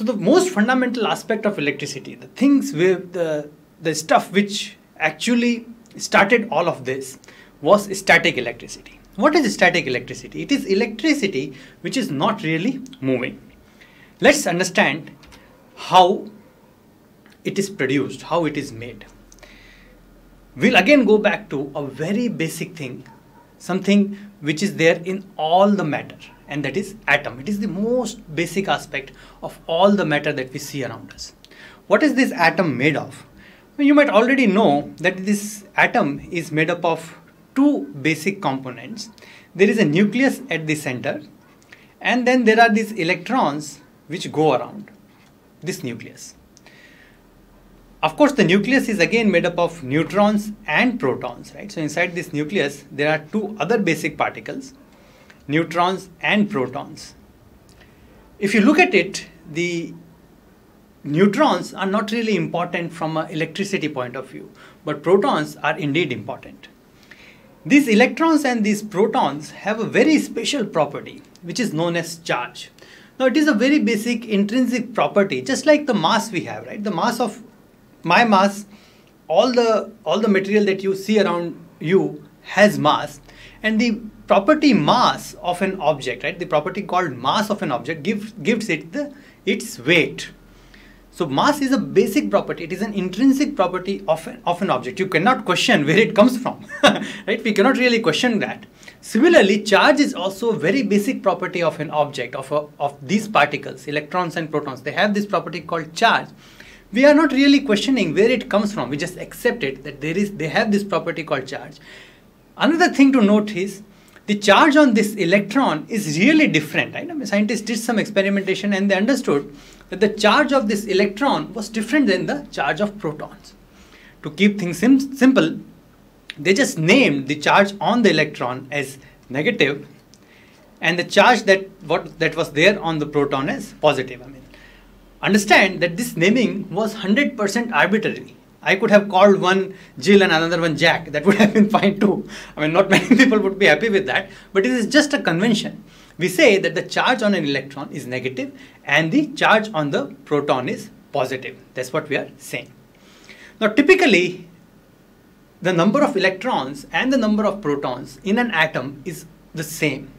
So the most fundamental aspect of electricity, the things with the stuff which actually started all of this, was static electricity. What is static electricity? It is electricity which is not really moving. Let's understand how it is produced, how it is made. We'll again go back to a very basic thing, something which is there in all the matter, and that is atom. It is the most basic aspect of all the matter that we see around us. What is this atom made of? Well, you might already know that this atom is made up of two basic components. There is a nucleus at the center, and then there are these electrons which go around this nucleus. Of course, the nucleus is again made up of neutrons and protons, right? So inside this nucleus, there are two other basic particles, neutrons and protons. If you look at it, the neutrons are not really important from an electricity point of view, but protons are indeed important. These electrons and these protons have a very special property, which is known as charge. Now, it is a very basic intrinsic property, just like the mass we have, right? The mass of my mass, all the material that you see around you has mass, and the property mass of an object, right? The property called mass of an object gives it its weight. So mass is a basic property. It is an intrinsic property of an object. You cannot question where it comes from, right? We cannot really question that. Similarly, charge is also a very basic property of an object, of these particles, electrons and protons. They have this property called charge. We are not really questioning where it comes from. We just accept it that they have this property called charge. Another thing to note is the charge on this electron is really different. I know scientists did some experimentation and they understood that the charge of this electron was different than the charge of protons. To keep things simple, they just named the charge on the electron as negative and the charge that was there on the proton as positive. Understand that this naming was 100% arbitrary. I could have called one Jill and another one Jack. That would have been fine too. Not many people would be happy with that, but it is just a convention. We say that the charge on an electron is negative and the charge on the proton is positive. That's what we are saying. Now, typically, the number of electrons and the number of protons in an atom is the same.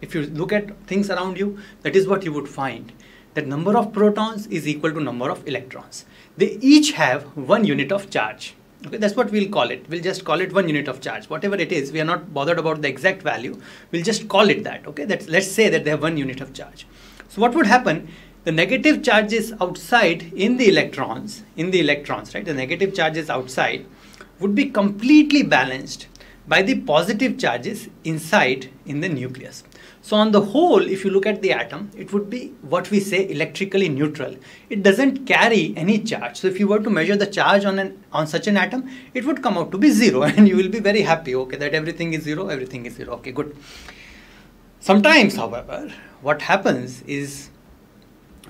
If you look at things around you, that is what you would find. That number of protons is equal to number of electrons. They each have 1 unit of charge. Okay, that's what we'll call it. We'll just call it 1 unit of charge. Whatever it is, we are not bothered about the exact value. We'll just call it that. Okay, let's say that they have 1 unit of charge. So what would happen? The negative charges outside in the electrons, right? The negative charges outside would be completely balanced by the positive charges inside in the nucleus. So on the whole, if you look at the atom, it would be what we say electrically neutral. It doesn't carry any charge. So if you were to measure the charge on such an atom, it would come out to be 0 and you will be very happy, okay, that everything is 0, okay, good. Sometimes, however, what happens is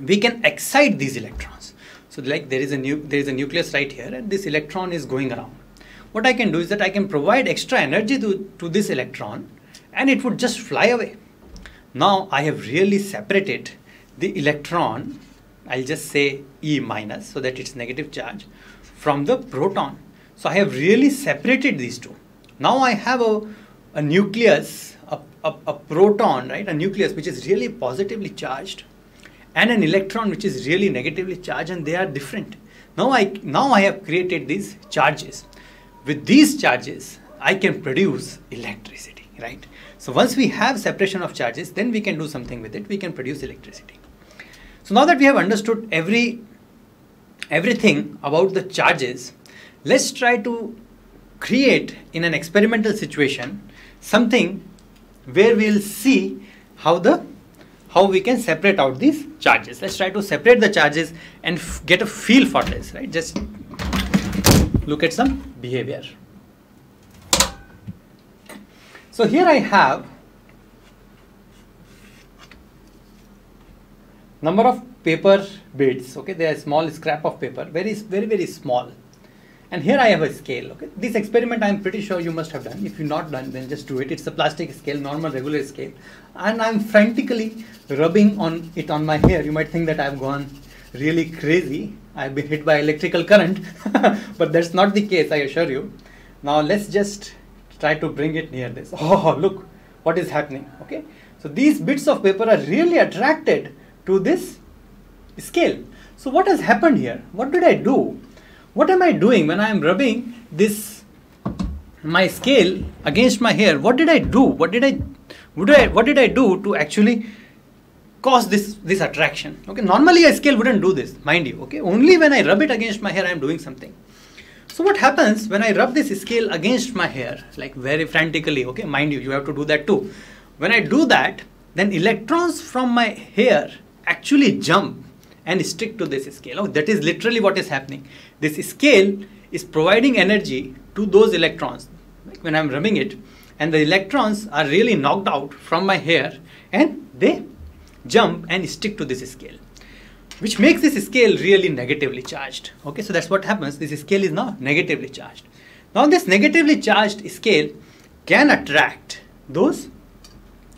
we can excite these electrons. So like there is a nucleus right here and this electron is going around. What I can do is that I can provide extra energy to this electron and it would just fly away. Now I have really separated the electron, I'll just say E minus so that it's negative charge, from the proton. So I have really separated these two. Now I have a nucleus, a proton, right? A nucleus which is really positively charged and an electron which is really negatively charged, and they are different. Now I have created these charges. With these charges, I can produce electricity, right? So once we have separation of charges, then we can do something with it. We can produce electricity. So now that we have understood everything about the charges, let's try to create in an experimental situation something where we'll see how we can separate out these charges. Let's try to separate the charges and get a feel for this, right? Just look at some behavior. So here I have number of paper bits, okay, they are small scrap of paper, very, very, very small. And here I have a scale. Okay, this experiment I'm pretty sure you must have done. If you're not done, then just do it. It's a plastic scale, normal regular scale, and I'm frantically rubbing on it on my hair. You might think that I've gone really crazy. I've been hit by electrical current, but that's not the case, I assure you. Now let's just try to bring it near this. Oh, look what is happening. Okay, so these bits of paper are really attracted to this scale. So what has happened here? What did I do? What am I doing when I am rubbing this, my scale against my hair? What did I do? What did I do to actually cause this attraction? Okay, normally a scale wouldn't do this, mind you. Okay, only when I rub it against my hair, I am doing something. So what happens when I rub this scale against my hair, like very frantically? Okay, mind you, you have to do that too. When I do that, then electrons from my hair actually jump and stick to this scale. Oh, that is literally what is happening. This scale is providing energy to those electrons, like when I'm rubbing it, and the electrons are really knocked out from my hair and they jump and stick to this scale, which makes this scale really negatively charged. Okay, so that's what happens. This scale is now negatively charged. Now this negatively charged scale can attract those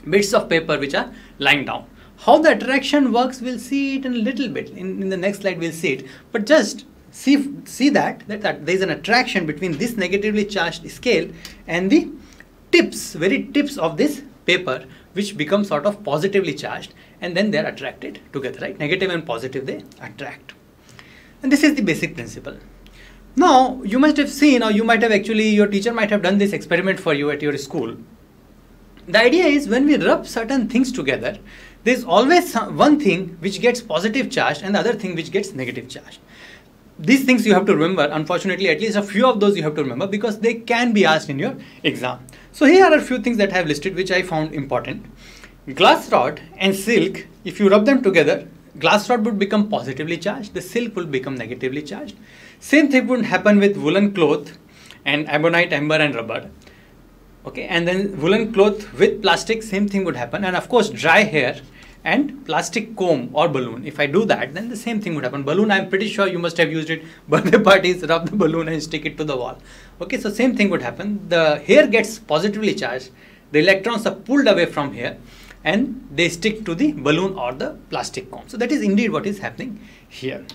bits of paper which are lying down. How the attraction works, we'll see it in a little bit. In the next slide, we'll see it. But just see that there's an attraction between this negatively charged scale and the tips, very tips of this paper, which become sort of positively charged, and then they're attracted together, right? Negative and positive, they attract. And this is the basic principle. Now, you must have seen, or you might have actually, your teacher might have done this experiment for you at your school. The idea is when we rub certain things together, there's always one thing which gets positive charged and the other thing which gets negative charged. These things you have to remember. Unfortunately, at least a few of those you have to remember because they can be asked in your exam. So here are a few things that I have listed which I found important. Glass rod and silk, if you rub them together, glass rod would become positively charged, the silk will become negatively charged. Same thing would happen with woolen cloth and ebonite, amber and rubber. Okay, and then woolen cloth with plastic, same thing would happen. And of course, dry hair and plastic comb or balloon. If I do that, then the same thing would happen. Balloon, I'm pretty sure you must have used it. Birthday parties, rub the balloon and stick it to the wall. Okay, so same thing would happen. The hair gets positively charged. The electrons are pulled away from here and they stick to the balloon or the plastic comb. So that is indeed what is happening here.